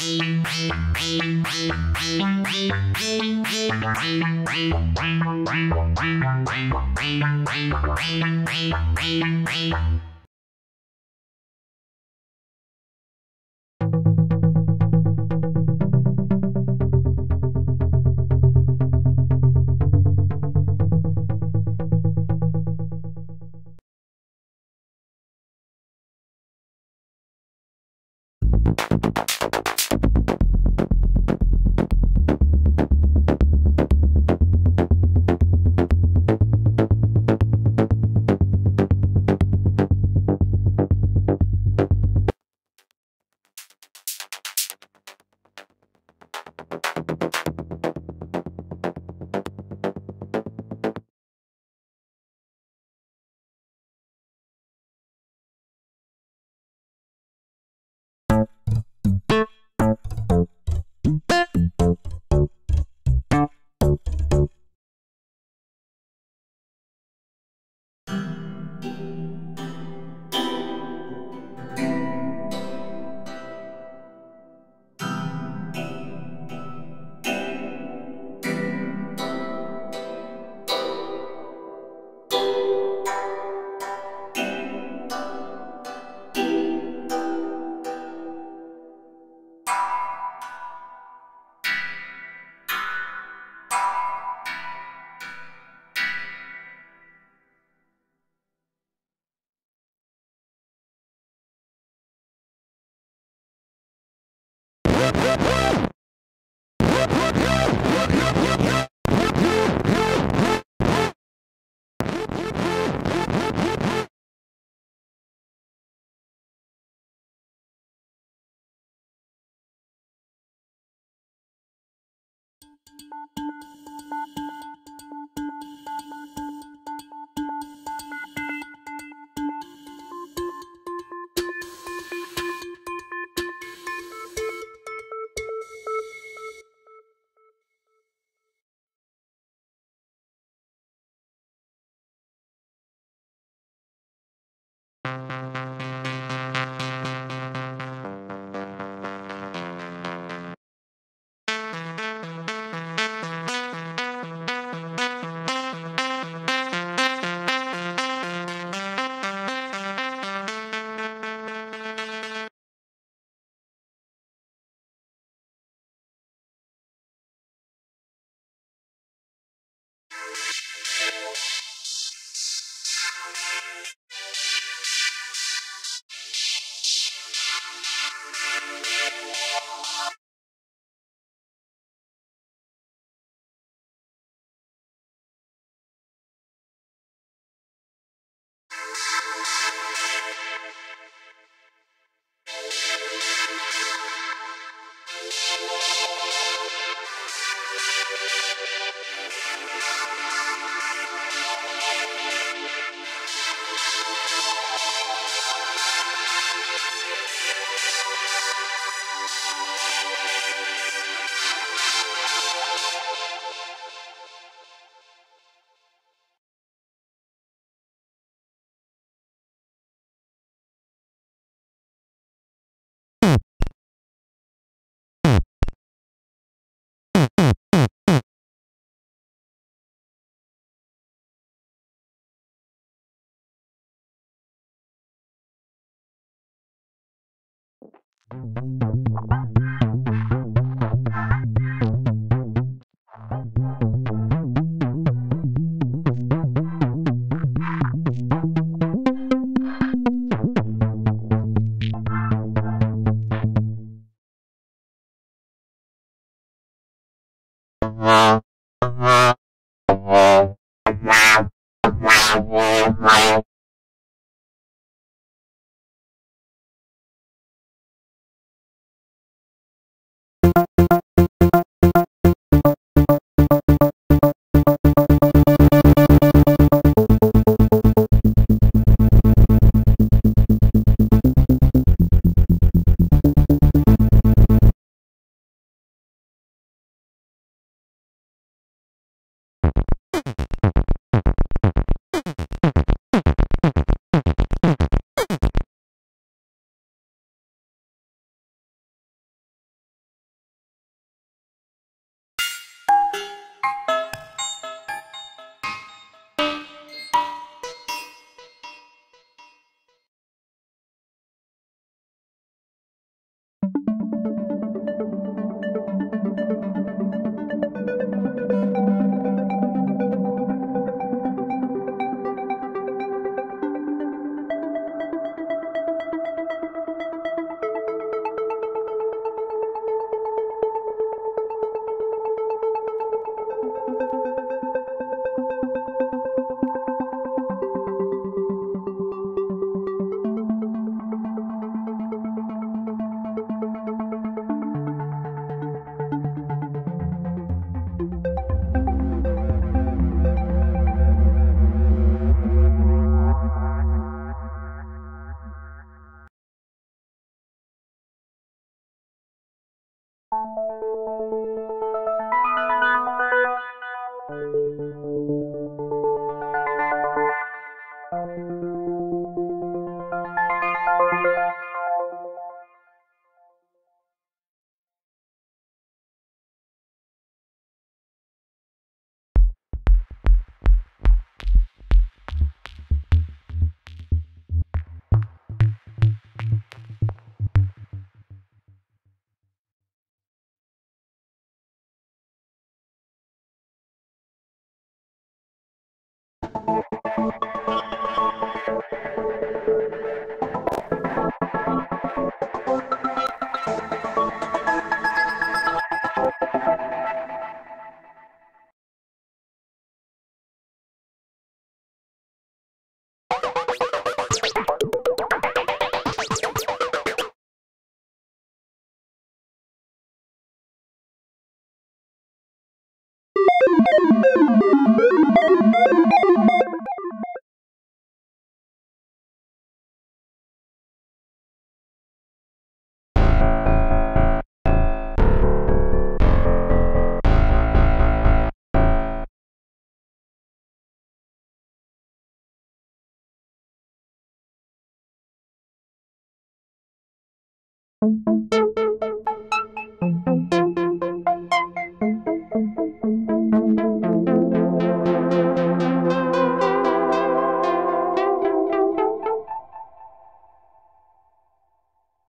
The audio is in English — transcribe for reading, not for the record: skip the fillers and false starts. Bang,